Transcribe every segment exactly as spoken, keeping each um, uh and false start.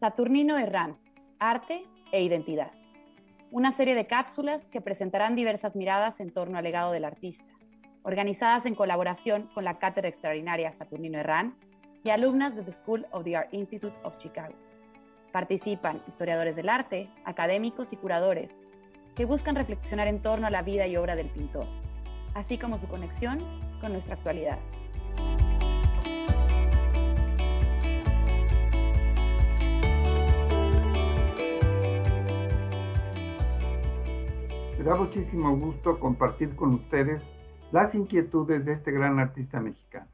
Saturnino Herrán, Arte e Identidad. Una serie de cápsulas que presentarán diversas miradas en torno al legado del artista, organizadas en colaboración con la Cátedra Extraordinaria Saturnino Herrán y alumnas de The School of the Art Institute of Chicago. Participan historiadores del arte, académicos y curadores que buscan reflexionar en torno a la vida y obra del pintor, así como su conexión con nuestra actualidad. Me da muchísimo gusto compartir con ustedes las inquietudes de este gran artista mexicano.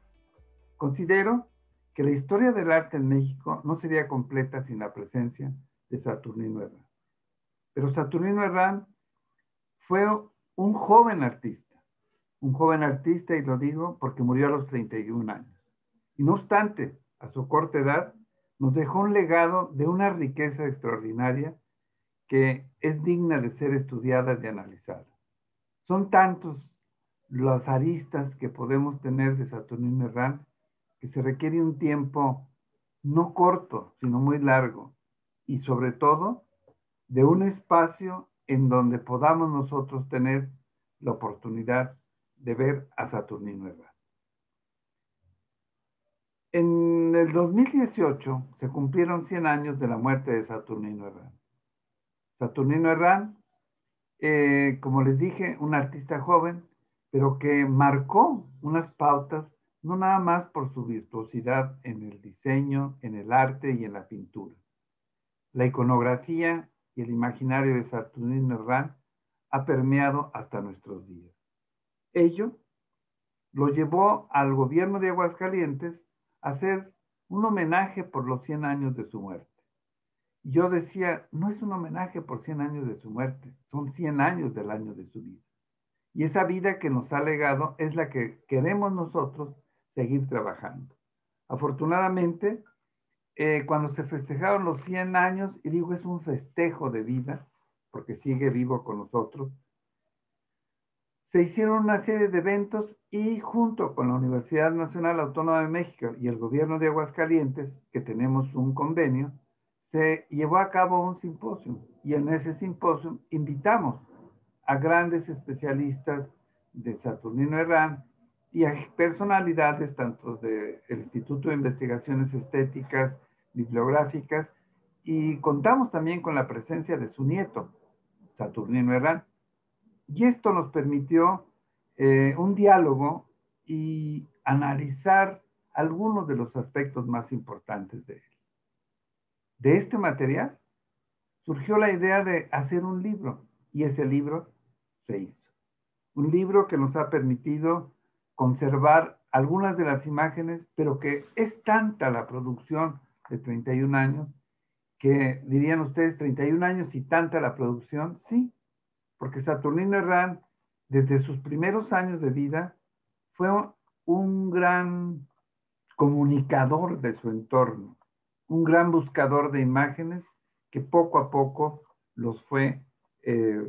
Considero que la historia del arte en México no sería completa sin la presencia de Saturnino Herrán. Pero Saturnino Herrán fue un joven artista, un joven artista, y lo digo porque murió a los treinta y un años. Y no obstante, a su corta edad, nos dejó un legado de una riqueza extraordinaria que es digna de ser estudiada y analizada. Son tantos las aristas que podemos tener de Saturnino Herrán que se requiere un tiempo no corto, sino muy largo, y sobre todo de un espacio en donde podamos nosotros tener la oportunidad de ver a Saturnino Herrán. En el dos mil dieciocho se cumplieron cien años de la muerte de Saturnino Herrán. Saturnino Herrán, eh, como les dije, un artista joven, pero que marcó unas pautas, no nada más por su virtuosidad en el diseño, en el arte y en la pintura. La iconografía y el imaginario de Saturnino Herrán ha permeado hasta nuestros días. Ello lo llevó al gobierno de Aguascalientes a hacer un homenaje por los cien años de su muerte. Yo decía, no es un homenaje por cien años de su muerte, son cien años del año de su vida. Y esa vida que nos ha legado es la que queremos nosotros seguir trabajando. Afortunadamente, eh, cuando se festejaron los cien años, y digo, es un festejo de vida, porque sigue vivo con nosotros, se hicieron una serie de eventos y junto con la Universidad Nacional Autónoma de México y el gobierno de Aguascalientes, que tenemos un convenio, se llevó a cabo un simposio, y en ese simposio invitamos a grandes especialistas de Saturnino Herrán y a personalidades tanto del Instituto de Investigaciones Estéticas, Bibliográficas, y contamos también con la presencia de su nieto, Saturnino Herrán. Y esto nos permitió eh, un diálogo y analizar algunos de los aspectos más importantes de él. De este material surgió la idea de hacer un libro, y ese libro se hizo. Un libro que nos ha permitido conservar algunas de las imágenes, pero que es tanta la producción de treinta y un años, que dirían ustedes, treinta y un años y tanta la producción, sí, porque Saturnino Herrán, desde sus primeros años de vida, fue un gran comunicador de su entorno, un gran buscador de imágenes que poco a poco los fue Eh,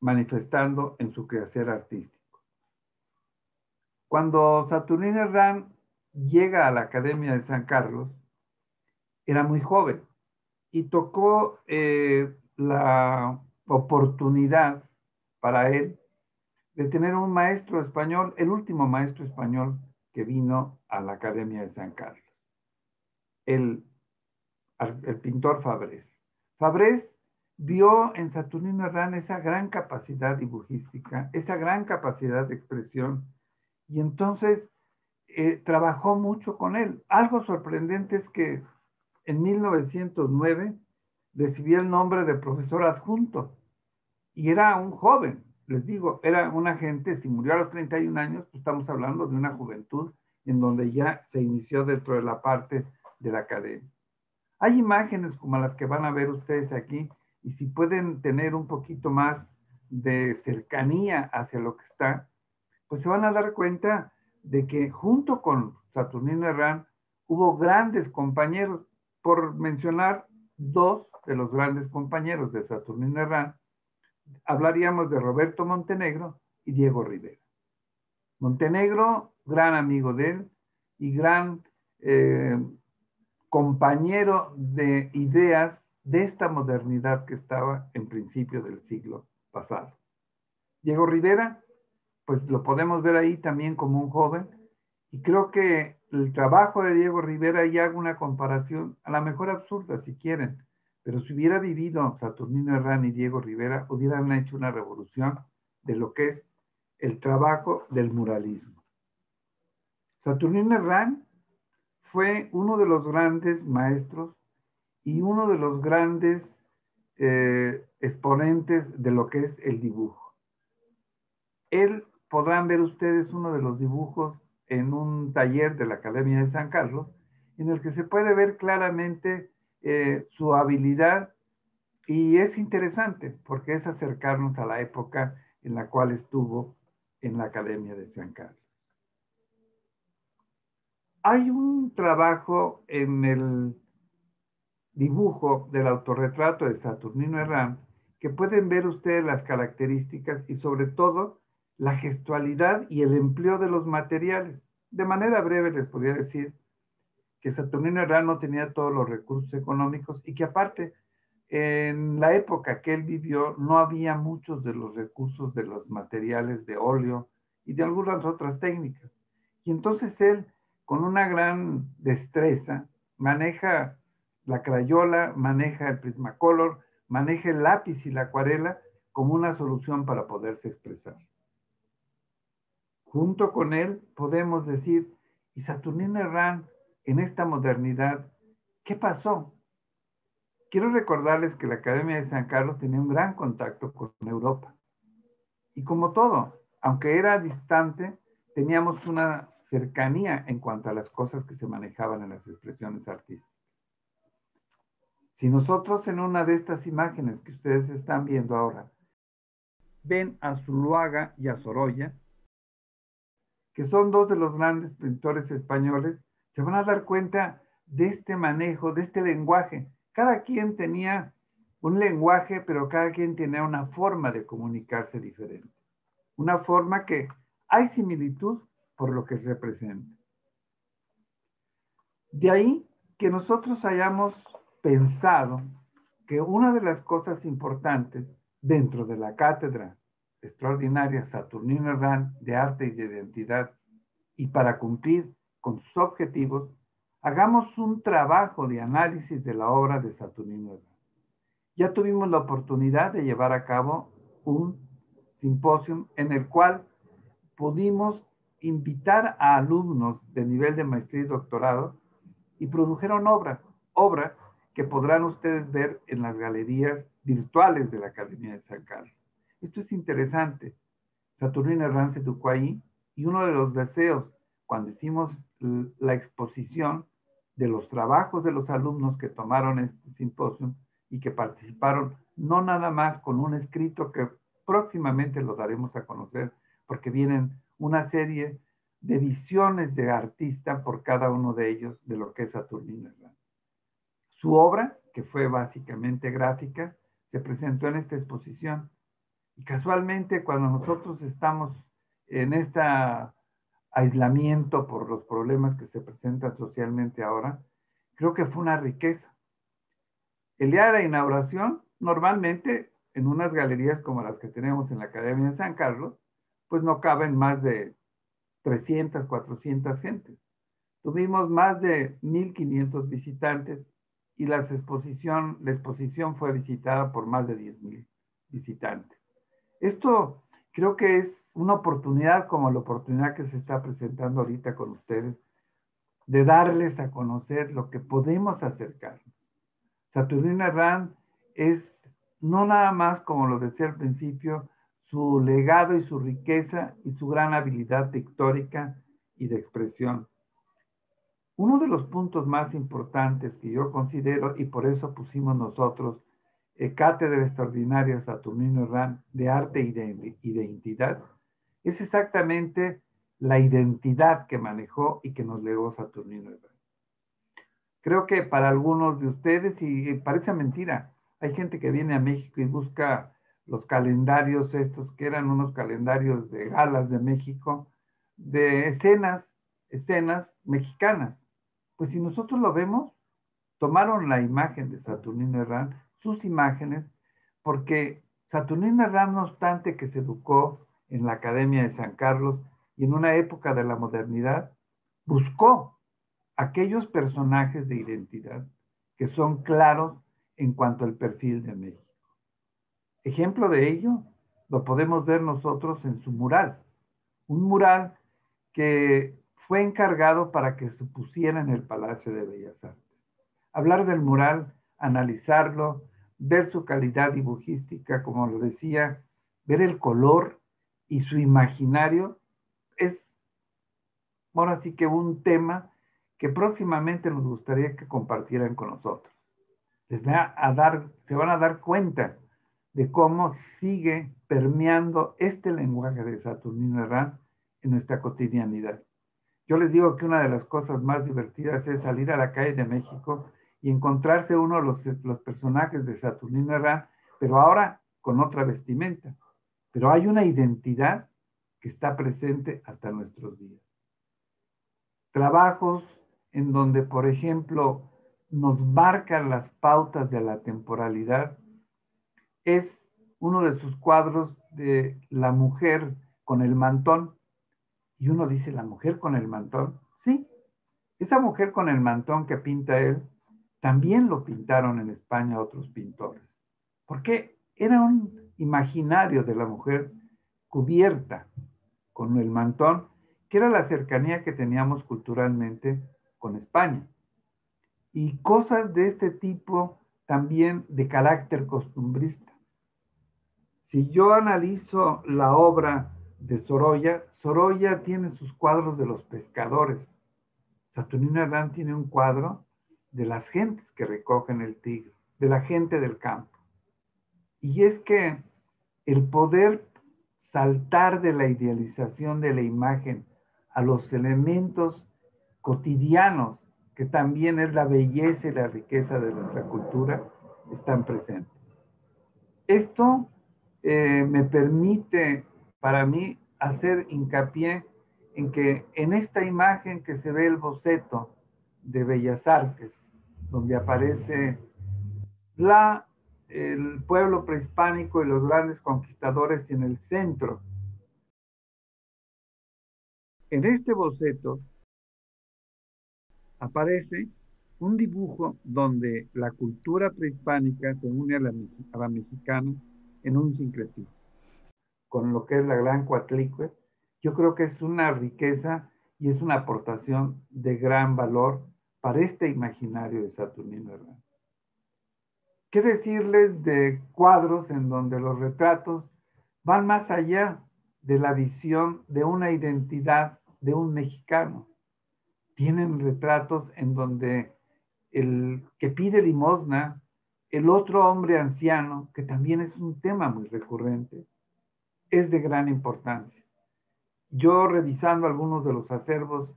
manifestando en su quehacer artístico. Cuando Saturnino Herrán llega a la Academia de San Carlos, era muy joven y tocó eh, la oportunidad para él de tener un maestro español, el último maestro español que vino a la Academia de San Carlos, el, el pintor Fabrés. Fabrés vio en Saturnino Herrán esa gran capacidad dibujística, esa gran capacidad de expresión, y entonces eh, trabajó mucho con él. Algo sorprendente es que en mil novecientos nueve recibió el nombre de profesor adjunto, y era un joven, les digo, era una gente, si murió a los treinta y un años, pues estamos hablando de una juventud en donde ya se inició dentro de la parte de la academia. Hay imágenes como las que van a ver ustedes aquí, y si pueden tener un poquito más de cercanía hacia lo que está, pues se van a dar cuenta de que junto con Saturnino Herrán hubo grandes compañeros, por mencionar dos de los grandes compañeros de Saturnino Herrán, hablaríamos de Roberto Montenegro y Diego Rivera. Montenegro, gran amigo de él y gran eh, compañero de ideas de esta modernidad que estaba en principio del siglo pasado. Diego Rivera, pues lo podemos ver ahí también como un joven, y creo que el trabajo de Diego Rivera, y hago una comparación, a lo mejor absurda si quieren, pero si hubiera vivido Saturnino Herrán y Diego Rivera, hubieran hecho una revolución de lo que es el trabajo del muralismo. Saturnino Herrán fue uno de los grandes maestros y uno de los grandes eh, exponentes de lo que es el dibujo. Él, podrán ver ustedes uno de los dibujos en un taller de la Academia de San Carlos, en el que se puede ver claramente eh, su habilidad, y es interesante porque es acercarnos a la época en la cual estuvo en la Academia de San Carlos. Hay un trabajo en el dibujo del autorretrato de Saturnino Herrán que pueden ver ustedes las características y sobre todo la gestualidad y el empleo de los materiales. De manera breve les podría decir que Saturnino Herrán no tenía todos los recursos económicos y que aparte en la época que él vivió no había muchos de los recursos de los materiales de óleo y de algunas otras técnicas. Y entonces él, con una gran destreza, maneja la crayola, maneja el Prismacolor, maneja el lápiz y la acuarela como una solución para poderse expresar. Junto con él podemos decir, y Saturnino Herrán en esta modernidad, ¿qué pasó? Quiero recordarles que la Academia de San Carlos tenía un gran contacto con Europa. Y como todo, aunque era distante, teníamos una cercanía en cuanto a las cosas que se manejaban en las expresiones artísticas. Si nosotros en una de estas imágenes que ustedes están viendo ahora, ven a Zuloaga y a Sorolla, que son dos de los grandes pintores españoles, se van a dar cuenta de este manejo, de este lenguaje. Cada quien tenía un lenguaje, pero cada quien tenía una forma de comunicarse diferente. Una forma que hay similitud por lo que representa. De ahí que nosotros hayamos pensado que una de las cosas importantes dentro de la cátedra extraordinaria Saturnino Herrán de Arte y de Identidad, y para cumplir con sus objetivos, hagamos un trabajo de análisis de la obra de Saturnino Herrán. Ya tuvimos la oportunidad de llevar a cabo un simposio en el cual pudimos invitar a alumnos de nivel de maestría y doctorado y produjeron obras, obras que podrán ustedes ver en las galerías virtuales de la Academia de San Carlos. Esto es interesante. Saturnino Herrán se educó ahí, y uno de los deseos, cuando hicimos la exposición de los trabajos de los alumnos que tomaron este simposio y que participaron, no nada más con un escrito que próximamente lo daremos a conocer, porque vienen una serie de visiones de artista por cada uno de ellos de lo que es Saturnino Herrán. Su obra, que fue básicamente gráfica, se presentó en esta exposición. Y casualmente, cuando nosotros estamos en este aislamiento por los problemas que se presentan socialmente ahora, creo que fue una riqueza. El día de la inauguración, normalmente, en unas galerías como las que tenemos en la Academia de San Carlos, pues no caben más de trescientas, cuatrocientas gentes. Tuvimos más de mil quinientos visitantes y la exposición, la exposición fue visitada por más de diez mil visitantes. Esto creo que es una oportunidad como la oportunidad que se está presentando ahorita con ustedes de darles a conocer lo que podemos acercar. Saturnino Herrán es no nada más, como lo decía al principio, su legado y su riqueza y su gran habilidad pictórica y de expresión. Uno de los puntos más importantes que yo considero, y por eso pusimos nosotros Cátedra Extraordinaria Saturnino Herrán de Arte y de Identidad, es exactamente la identidad que manejó y que nos legó Saturnino Herrán. Creo que para algunos de ustedes, y parece mentira, hay gente que viene a México y busca los calendarios estos, que eran unos calendarios de galas de México, de escenas, escenas mexicanas. Pues si nosotros lo vemos, tomaron la imagen de Saturnino Herrán, sus imágenes, porque Saturnino Herrán, no obstante que se educó en la Academia de San Carlos y en una época de la modernidad, buscó aquellos personajes de identidad que son claros en cuanto al perfil de México. Ejemplo de ello lo podemos ver nosotros en su mural, un mural que fue encargado para que se pusiera en el Palacio de Bellas Artes. Hablar del mural, analizarlo, ver su calidad dibujística, como lo decía, ver el color y su imaginario, es, bueno, así que un tema que próximamente nos gustaría que compartieran con nosotros. Les va a dar, se van a dar cuenta de cómo sigue permeando este lenguaje de Saturnino Herrán en nuestra cotidianidad. Yo les digo que una de las cosas más divertidas es salir a la calle de México y encontrarse uno de los, los personajes de Saturnino Herrán, pero ahora con otra vestimenta. Pero hay una identidad que está presente hasta nuestros días. Trabajos en donde, por ejemplo, nos marcan las pautas de la temporalidad. Es uno de sus cuadros de la mujer con el mantón. Y uno dice, ¿la mujer con el mantón? Sí, esa mujer con el mantón que pinta él, también lo pintaron en España otros pintores. Porque era un imaginario de la mujer cubierta con el mantón, que era la cercanía que teníamos culturalmente con España. Y cosas de este tipo también de carácter costumbrista. Si yo analizo la obra de Sorolla, Sorolla tiene sus cuadros de los pescadores. Saturnino Herrán tiene un cuadro de las gentes que recogen el tigre, de la gente del campo. Y es que el poder saltar de la idealización de la imagen a los elementos cotidianos, que también es la belleza y la riqueza de nuestra cultura, están presentes. Esto eh, me permite, para mí, hacer hincapié en que en esta imagen que se ve el boceto de Bellas Artes, donde aparece la, el pueblo prehispánico y los grandes conquistadores en el centro. En este boceto aparece un dibujo donde la cultura prehispánica se une a la, a la mexicana en un sincretismo, con lo que es la Gran Coatlicue. Yo creo que es una riqueza y es una aportación de gran valor para este imaginario de Saturnino Herrán. ¿Qué decirles de cuadros en donde los retratos van más allá de la visión de una identidad de un mexicano? Tienen retratos en donde el que pide limosna, el otro hombre anciano, que también es un tema muy recurrente, es de gran importancia. Yo, revisando algunos de los acervos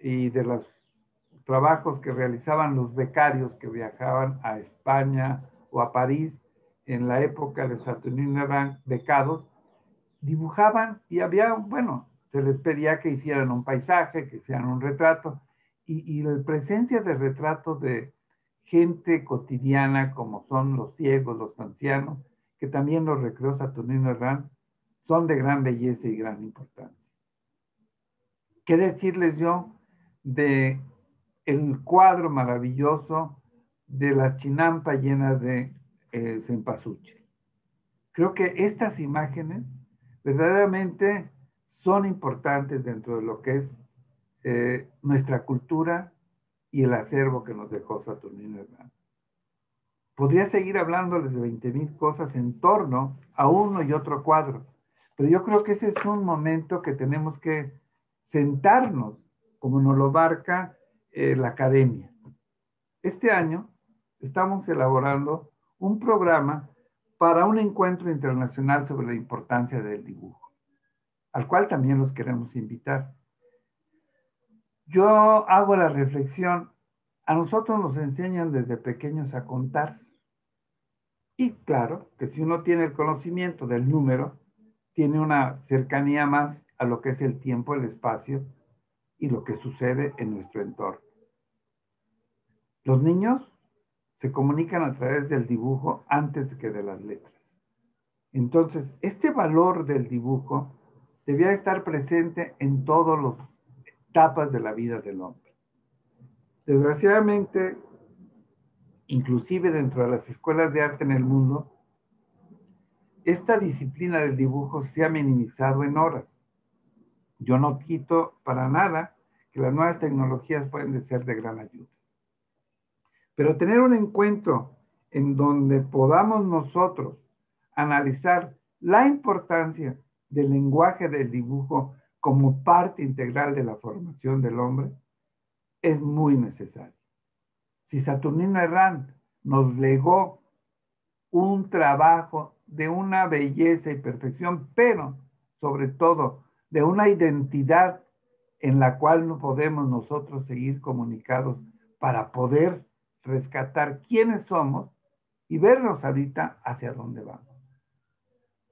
y de los trabajos que realizaban los becarios que viajaban a España o a París en la época de Saturnino Herrán, becados, dibujaban y había, bueno, se les pedía que hicieran un paisaje, que hicieran un retrato, y, y la presencia de retratos de gente cotidiana como son los ciegos, los ancianos, que también los recreó Saturnino Herrán, son de gran belleza y gran importancia. ¿Qué decirles yo de el cuadro maravilloso de la chinampa llena de eh, cempasúchil? Creo que estas imágenes verdaderamente son importantes dentro de lo que es eh, nuestra cultura y el acervo que nos dejó Saturnino Herrán. Podría seguir hablándoles de veinte mil cosas en torno a uno y otro cuadro, pero yo creo que ese es un momento que tenemos que sentarnos, como nos lo marca eh, la academia. Este año estamos elaborando un programa para un encuentro internacional sobre la importancia del dibujo, al cual también los queremos invitar. Yo hago la reflexión, a nosotros nos enseñan desde pequeños a contar, y claro, que si uno tiene el conocimiento del número, tiene una cercanía más a lo que es el tiempo, el espacio y lo que sucede en nuestro entorno. Los niños se comunican a través del dibujo antes que de las letras. Entonces, este valor del dibujo debía estar presente en todas las etapas de la vida del hombre. Desgraciadamente, inclusive dentro de las escuelas de arte en el mundo, esta disciplina del dibujo se ha minimizado en horas. Yo no quito para nada que las nuevas tecnologías pueden ser de gran ayuda. Pero tener un encuentro en donde podamos nosotros analizar la importancia del lenguaje del dibujo como parte integral de la formación del hombre es muy necesario. Si Saturnino Herranz nos legó un trabajo de una belleza y perfección, pero sobre todo de una identidad en la cual no podemos nosotros seguir comunicados para poder rescatar quiénes somos y vernos ahorita hacia dónde vamos.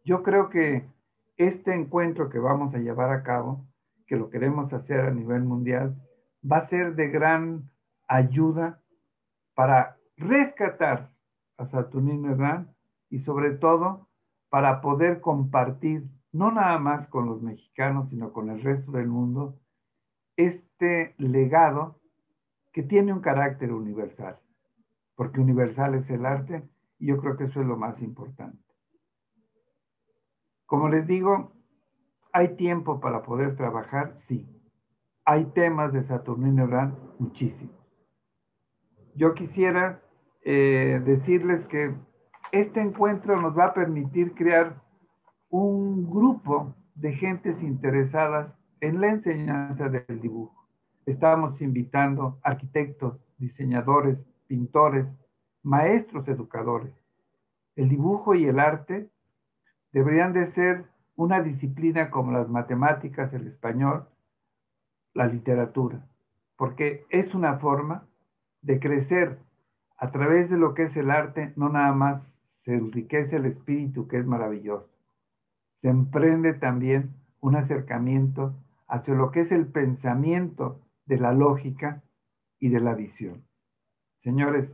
Yo creo que este encuentro que vamos a llevar a cabo, que lo queremos hacer a nivel mundial, va a ser de gran ayuda para rescatar a Saturnino Herranz y sobre todo para poder compartir, no nada más con los mexicanos, sino con el resto del mundo, este legado que tiene un carácter universal, porque universal es el arte, y yo creo que eso es lo más importante. Como les digo, ¿hay tiempo para poder trabajar? Sí. Hay temas de Saturnino Herranz, muchísimos. Yo quisiera eh, decirles que este encuentro nos va a permitir crear un grupo de gentes interesadas en la enseñanza del dibujo. Estamos invitando arquitectos, diseñadores, pintores, maestros, educadores. El dibujo y el arte deberían de ser una disciplina como las matemáticas, el español, la literatura, porque es una forma de crecer a través de lo que es el arte. No nada más se enriquece el espíritu, que es maravilloso, se emprende también un acercamiento hacia lo que es el pensamiento de la lógica y de la visión. Señores,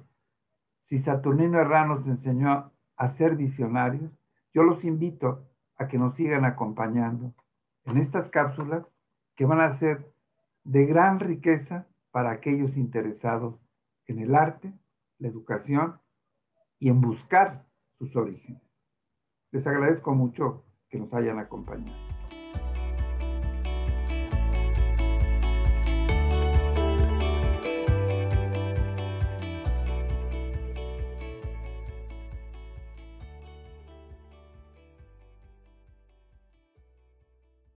si Saturnino Herranz nos enseñó a ser visionarios, yo los invito a que nos sigan acompañando en estas cápsulas que van a ser de gran riqueza para aquellos interesados en el arte, la educación y en buscar sus orígenes. Les agradezco mucho que nos hayan acompañado.